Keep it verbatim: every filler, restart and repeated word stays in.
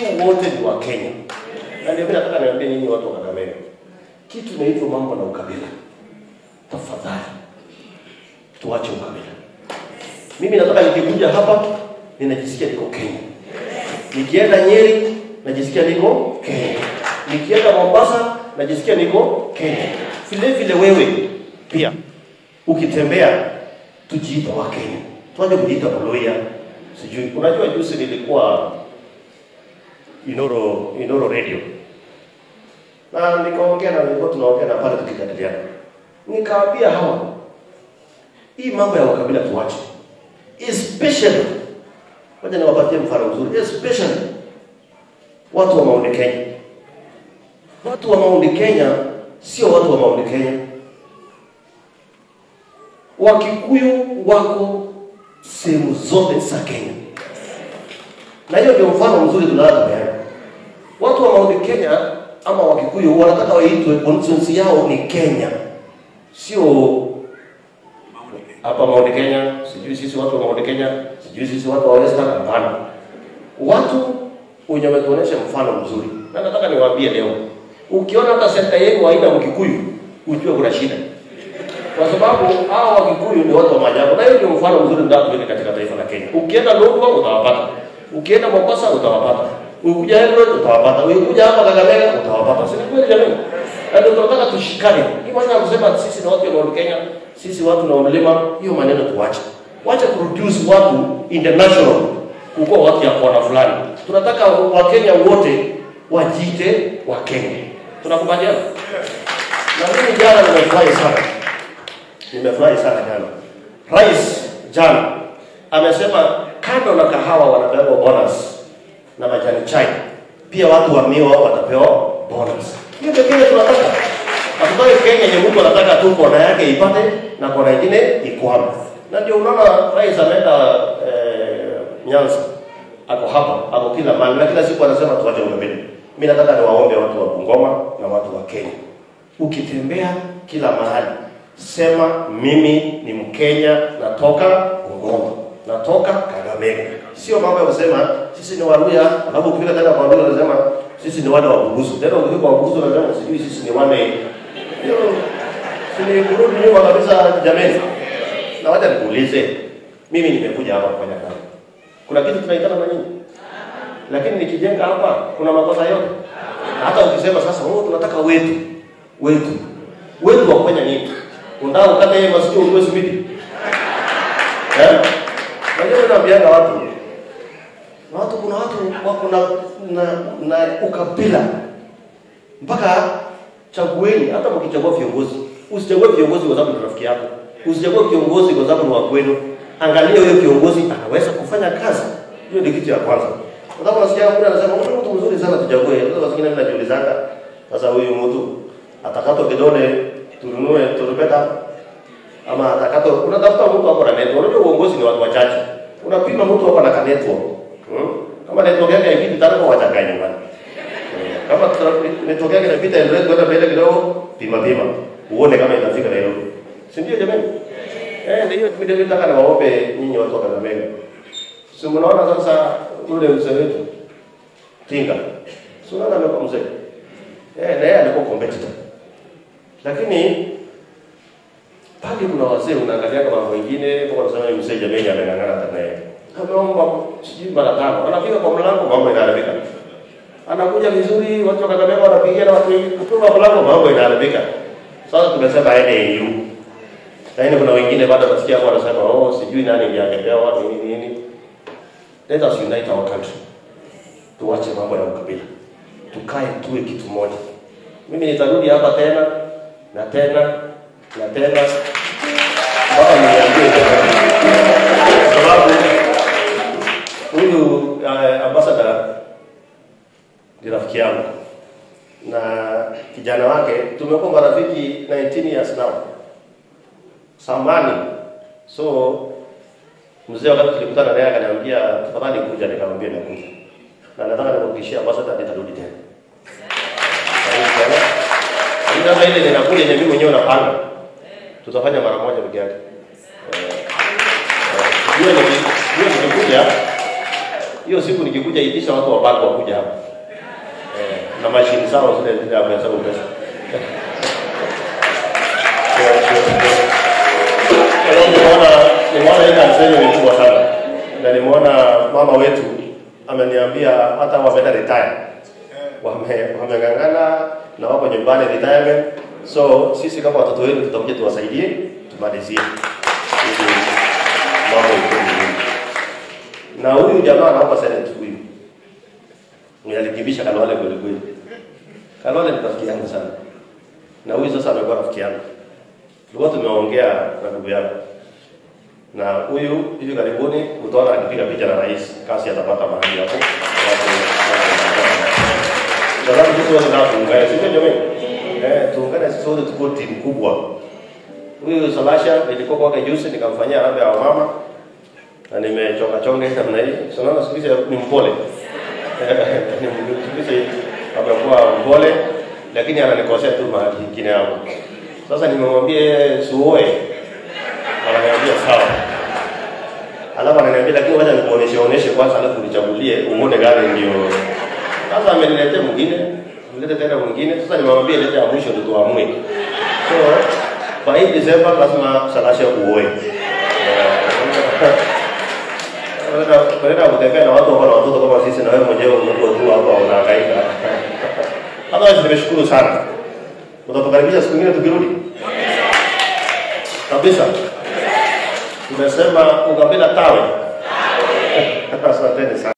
si wote ni wa Kenya. Na ndio nataka niwaambie nyinyi watu wa Kakamega, kitu na hivyo mambo na ukabila, tafadhali tuache ukabila. Mimi nataka nikikuja hapa ninajisikia niko Kenya. Nikienda Nyeri najisikia niko Kenya. Nikienda Mombasa najisikia niko Kenya. Vile vile wewe pia ukitembea tujiita wa Kenya. Tuache kujiita Mluya. Sijui unajua juzi nilikuwa Inoro Inoro radio. Na nikaongea na nilikuwa tunaongea na pale tukijadiliana. Nikawaambia hawa hii mambo ya ukabila tuache. Especially wale niwapatie mfano mzuri, especially watu wa Mount Kenya. Watu wa Mount Kenya sio watu wa Mount Kenya. Wakikuyu wako sehemu zote za Kenya. Na hiyo ndio mfano mzuri tunalopeana. Watu wa Mount Kenya ama Wakikuyu wanataka waitwe constituency yao ni Kenya. Sio hapa Mount Kenya, sijui sisi watu wa Mount Kenya, sijui sisi watu wa Western Kampala. Watu wenye wametuonesha mfano mzuri. Na nataka niwaambie leo, ukiona hata sekta yenu haina Mkikuyu, ujue kuna shida. Kwa sababu hao Wakikuyu ni watu wa maajabu. Na hiyo ndio mfano mzuri ndani katika taifa la Kenya. Ukienda Lodwa utawapata. Ukienda Mombasa utawapata. Ukija Eldoret utawapata. Ukija hapa Kakamega utawapata. Sisi kweli jamani. Na ndio tunataka tushikane. Ni maana kusema sisi na watu wa Mount Kenya, sisi watu na mlima, hiyo maneno tuache. Wacha produce watu international uko watu ya kona fulani. Tunataka wa Kenya wote wajite wa Kenya. Tunakubaliana? Na mimi jana nimefurahi sana. Nimefurahi sana jana. Rais jana amesema kando na kahawa wanapewa bonus na majani chai. Pia watu wa miwa watapewa bonus. Hiyo ndio kile tunataka. Hatutaki Kenya yenye Mungu anataka tu kona yake ipate na kona nyingine ikwame. Na ndio unaona rais ameenda eh, Nyanza. Ako hapa, ako kila mahali. Na kila siku anasema tuache ukabila. Mimi nataka niwaombe watu wa Bungoma na watu wa Kenya. Ukitembea kila mahali, sema mimi ni Mkenya, natoka Bungoma, natoka Kakamega. Sio mambo ya kusema sisi ni Waluya, alafu ukifika tena kwa Waluya unasema sisi ni wana wa Bugusu. Tena ukifika kwa Bugusu unasema sijui sisi ni wana. Hiyo ni kurudi nyuma kabisa jamani. Na wacha nikuulize, mimi nimekuja hapa kufanya kazi. Kuna kitu tunaitana na nini? Lakini nikijenga hapa kuna makosa yote. Hata ukisema sasa oh tunataka wetu. Wetu. Wetu wa kufanya nini? Undao kata yeye masikio uwe subiri. Eh? Wengine wanaambianga watu. Na watu kuna watu wako na na, na ukabila. Mpaka chagueni hata mkichagua viongozi. Usichague viongozi kwa sababu ni rafiki yako. Usichague kiongozi kwa sababu ni wa kwenu. Angalia huyo kiongozi anaweza kufanya kazi. Hiyo ndio kitu ya kwanza. Unataka kusikia kuna anasema huyu mtu mzuri sana tujagoe. Sasa wengine mimi najiulizanga sasa huyu mtu atakato kidole tununue turopeta ama atakato unatafuta mtu hapo na network. Unajua uongozi ni watu wachache. Unapima mtu hapo na network. Hmm? Kama network yake haipiti tarako wachanganye bwana. Kama network yake inapita Eldoret kwenda mbele kidogo pima pima. Uone kama inafika na hilo. Si ndio jamani? Eh ndio ndio nataka niwaombe nyinyi watu wa Kakamega. Si mnaona sasa ule mzee wetu Tinga. Sunana amekuwa mzee. Eh na yeye alikuwa competitor. Lakini pale kuna wazee unaangalia kama wengine kwa sababu mzee jamii amengangana tanaye. Ameomba sijui mara tano. Anafika kwa mlango mambo inaharibika. Anakuja vizuri watu wa Kakamega wanapigana watu wengi. Kutoka mlango mambo inaharibika. Sasa tumesema aende E U. Lakini kuna wengine bado wasikia hapo wanasema oh sijui nani ndiye watu nini nini. Let us unite our country. Tuache mambo ya ukabila. Tukae tuwe kitu moja. Mimi nitarudi hapa tena na tena na tena. Baba niambie. Sababu huyu ambassador ni rafiki yangu na kijana wake tumekuwa marafiki nineteen years now. Samani. So mzee wakati tulikutana naye akaniambia tafadhali kuja, nikamwambia nakuja. Na nataka nikuhakikishia ambassador nitarudi tena. Ndio kama ile ninakuja mimi mwenyewe napanga. Tutafanya mara moja peke yake. Hiyo ndio hiyo ndio kuja. Hiyo siku nikikuja itisha watu wa Bago wakuja hapa. na mashini zao zile zile hapa za Ubesa. Kwa hiyo nimeona ile kazi ni kubwa sana. Na nimeona mama wetu ameniambia hata wameenda retire. Wame wamegangana na wako nyumbani retirement. So sisi kama watoto wetu tutakuja tuwasaidie, tumalizie. Mambo yetu. Na huyu jamaa anaomba senate huyu. Nilikibisha Kalole kweli kweli. Kalole ni rafiki yangu sana. Na huyu sasa amekuwa rafiki yangu. Tulikuwa tumeongea na ndugu yangu. Na huyu hivi karibuni utaona akipiga picha na rais, kasi atapata mahali hapo. Sasa hizo zote na tuungane, sio jamani? Eh, tuungane sisi sote tuko timu kubwa. Huyu Salasha nilikuwa kwake juzi nikamfanyia rambe ya mama. Na nimechoka chonge kama hii. Sasa siku hizi ni mpole. Nimekuja akakuwa mpole lakini ananikosea tu mahali kingine hapo. Sasa nimemwambia suoe. Ananiambia sawa. Alafu ananiambia lakini wacha nikuoneshe oneshe kwanza alafu nichagulie uone gari ndio. Sasa ameniletea mwingine, nilete tena mwingine. Sasa nimemwambia lete ya mwisho ndio tuamue. So kwa hii Desemba lazima Salasha uoe. Baada kutembea na watu ambao watoto kama sisi na wewe mwenyewe mko tu hapa unahangaika. Hata nimeshukuru sana. Mtakaribisha siku nyingine tukirudi. Kabisa. Tumesema ukapenda tawe. Tawe. Asante sana.